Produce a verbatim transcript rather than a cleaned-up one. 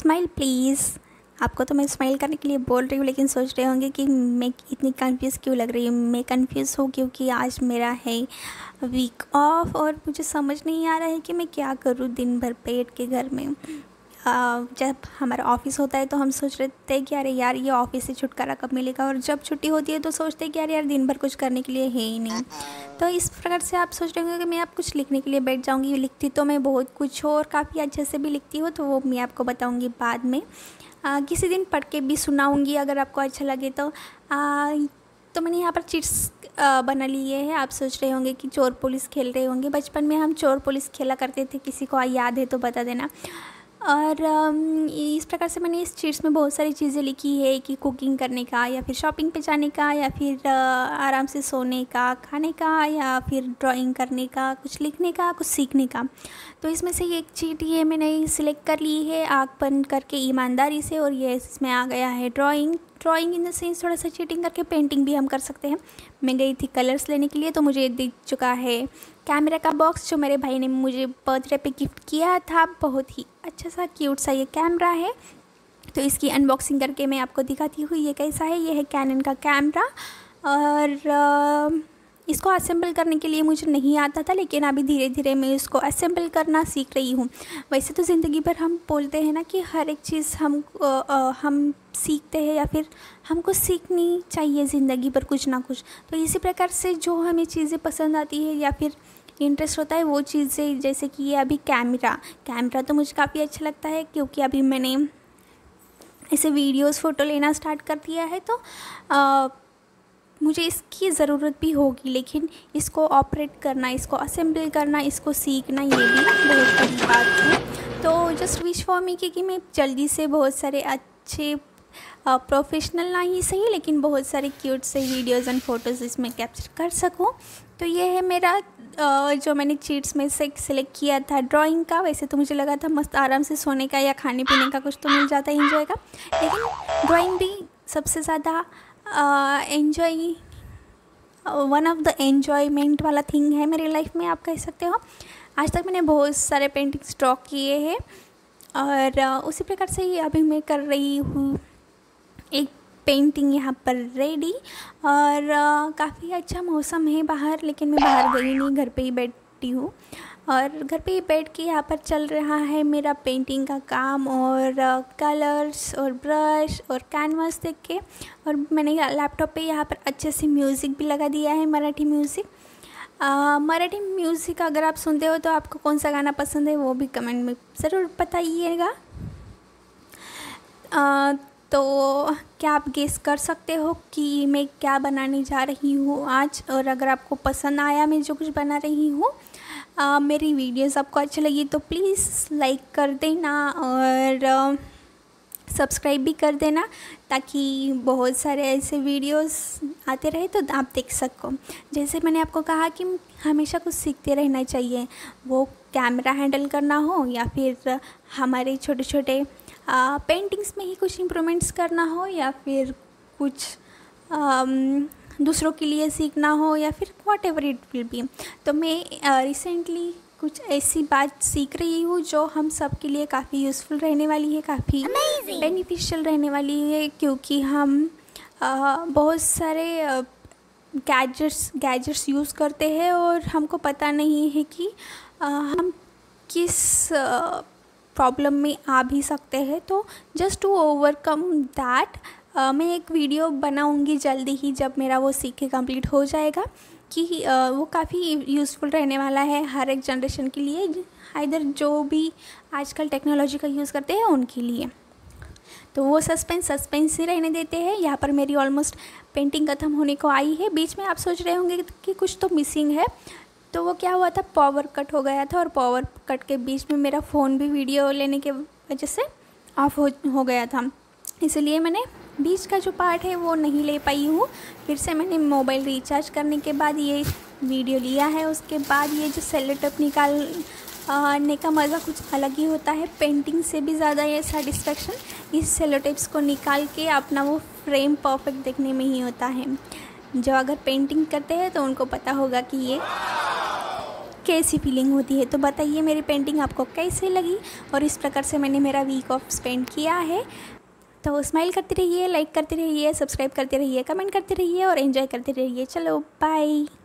Smile please. आपको तो मैं स्माइल करने के लिए बोल रही हूँ, लेकिन सोच रहे होंगे कि मैं इतनी कंफ्यूज क्यों लग रही हूँ। मैं कंफ्यूज हूँ क्योंकि आज मेरा है वीक ऑफ और मुझे समझ नहीं आ रहा है कि मैं क्या करूँ दिन भर बैठ के घर में। आ, जब हमारा ऑफिस होता है तो हम सोच रहे थे कि अरे यार ये ऑफिस से छुटकारा कब मिलेगा, और जब छुट्टी होती है तो सोचते हैं कि अरे यार दिन भर कुछ करने के लिए है ही नहीं। तो इस प्रकार से आप सोच रहे होंगे कि मैं आप कुछ लिखने के लिए बैठ जाऊँगी। लिखती तो मैं बहुत कुछ और काफ़ी अच्छे से भी लिखती हूँ, तो वो मैं आपको बताऊँगी बाद में। आ, किसी दिन पढ़ के भी सुनाऊंगी अगर आपको अच्छा लगे तो। आ, तो मैंने यहाँ पर चिट्स बना लिए हैं। आप सोच रहे होंगे कि चोर पुलिस खेल रहे होंगे। बचपन में हम चोर पुलिस खेला करते थे, किसी को याद है तो बता देना। और इस प्रकार से मैंने इस चीट्स में बहुत सारी चीज़ें लिखी है कि कुकिंग करने का, या फिर शॉपिंग पे जाने का, या फिर आराम से सोने का, खाने का, या फिर ड्राइंग करने का, कुछ लिखने का, कुछ सीखने का। तो इसमें से एक चीट ये मैंने सिलेक्ट कर ली है आँख बंद करके ईमानदारी से, और ये इसमें आ गया है drawing. Drawing in the sense थोड़ा सा चीटिंग करके पेंटिंग भी हम कर सकते हैं। मैं गई थी कलर्स लेने के लिए तो मुझे दिख चुका है कैमरा का बॉक्स जो मेरे भाई ने मुझे बर्थडे पे गिफ्ट किया था। बहुत ही अच्छा सा क्यूट सा ये कैमरा है, तो इसकी अनबॉक्सिंग करके मैं आपको दिखाती हूँ ये कैसा है। ये है कैनन का कैमरा, और इसको असेंबल करने के लिए मुझे नहीं आता था, लेकिन अभी धीरे धीरे मैं इसको असेंबल करना सीख रही हूँ। वैसे तो ज़िंदगी भर हम बोलते हैं ना कि हर एक चीज़ हम आ, आ, हम सीखते हैं, या फिर हमको सीखनी चाहिए ज़िंदगी भर कुछ ना कुछ। तो इसी प्रकार से जो हमें चीज़ें पसंद आती है या फिर इंटरेस्ट होता है वो चीज़ें, जैसे कि ये अभी कैमरा कैमरा तो मुझे काफ़ी अच्छा लगता है, क्योंकि अभी मैंने ऐसे वीडियोस फ़ोटो लेना स्टार्ट कर दिया है। तो आ, मुझे इसकी ज़रूरत भी होगी, लेकिन इसको ऑपरेट करना, इसको असेंबल करना, इसको सीखना, ये भी बहुत बड़ी बात है। तो जस्ट विश फॉर मी कि मैं जल्दी से बहुत सारे अच्छे प्रोफेशनल ना ही सही, लेकिन बहुत सारे क्यूट से वीडियोस एंड फ़ोटोज़ इसमें कैप्चर कर सकूं। तो ये है मेरा जो मैंने चीट्स में से सिलेक्ट किया था ड्राइंग का। वैसे तो मुझे लगा था मस्त आराम से सोने का या खाने पीने का कुछ तो मिल जाता है एंजॉय का, लेकिन ड्राइंग भी सबसे ज़्यादा enjoy one of the enjoyment वाला थिंग है मेरी लाइफ में, आप कह सकते हो। आज तक मैंने बहुत सारे पेंटिंग्स ड्रॉ किए हैं, और uh, उसी प्रकार से ही अभी मैं कर रही हूँ एक पेंटिंग यहाँ पर रेडी। और uh, काफ़ी अच्छा मौसम है बाहर, लेकिन मैं बाहर गई नहीं, घर पे ही बैठी हूँ। और घर पे ही बैठ के यहाँ पर चल रहा है मेरा पेंटिंग का काम, और कलर्स और ब्रश और कैनवास देख के। और मैंने लैपटॉप पे यहाँ पर अच्छे से म्यूज़िक भी लगा दिया है, मराठी म्यूज़िक। मराठी म्यूज़िक अगर आप सुनते हो तो आपको कौन सा गाना पसंद है वो भी कमेंट में ज़रूर बताइएगा। तो क्या आप गेस कर सकते हो कि मैं क्या बनाने जा रही हूँ आज? और अगर आपको पसंद आया मैं जो कुछ बना रही हूँ, Uh, मेरी वीडियोस आपको अच्छी लगी तो प्लीज़ लाइक कर देना और सब्सक्राइब uh, भी कर देना, ताकि बहुत सारे ऐसे वीडियोस आते रहे तो आप देख सको। जैसे मैंने आपको कहा कि हमेशा कुछ सीखते रहना चाहिए, वो कैमरा हैंडल करना हो या फिर हमारे छोटे छोटे uh, पेंटिंग्स में ही कुछ इम्प्रूवमेंट्स करना हो, या फिर कुछ um, दूसरों के लिए सीखना हो, या फिर whatever it will be. तो मैं रिसेंटली uh, कुछ ऐसी बात सीख रही हूँ जो हम सब के लिए काफ़ी यूज़फुल रहने वाली है, काफ़ी बेनिफिशियल रहने वाली है, क्योंकि हम uh, बहुत सारे गैजेट्स uh, गैजेट्स यूज़ करते हैं और हमको पता नहीं है कि uh, हम किस प्रॉब्लम uh, में आ भी सकते हैं। तो just to overcome that Uh, मैं एक वीडियो बनाऊंगी जल्दी ही, जब मेरा वो सीख के कम्प्लीट हो जाएगा, कि uh, वो काफ़ी यूज़फुल रहने वाला है हर एक जनरेशन के लिए, आइदर जो भी आजकल टेक्नोलॉजी का यूज़ करते हैं उनके लिए। तो वो सस्पेंस सस्पेंस ही रहने देते हैं। यहाँ पर मेरी ऑलमोस्ट पेंटिंग ख़त्म होने को आई है। बीच में आप सोच रहे होंगे कि कुछ तो मिसिंग है, तो वो क्या हुआ था, पावर कट हो गया था, और पावर कट के बीच में मेरा फ़ोन भी वीडियो लेने के वजह से ऑफ हो, हो गया था, इसलिए मैंने बीच का जो पार्ट है वो नहीं ले पाई हूँ। फिर से मैंने मोबाइल रिचार्ज करने के बाद ये वीडियो लिया है। उसके बाद ये जो सेलो टेप निकालने का मज़ा कुछ अलग ही होता है, पेंटिंग से भी ज़्यादा ये सेटिस्फेक्शन इस सेलो टेप्स को निकाल के अपना वो फ्रेम परफेक्ट देखने में ही होता है। जो अगर पेंटिंग करते हैं तो उनको पता होगा कि ये कैसी फीलिंग होती है। तो बताइए मेरी पेंटिंग आपको कैसे लगी, और इस प्रकार से मैंने मेरा वीक ऑफ स्पेंड किया है। तो स्माइल करते रहिए, लाइक करते रहिए, सब्सक्राइब करते रहिए, कमेंट करते रहिए और एंजॉय करते रहिए। चलो बाय।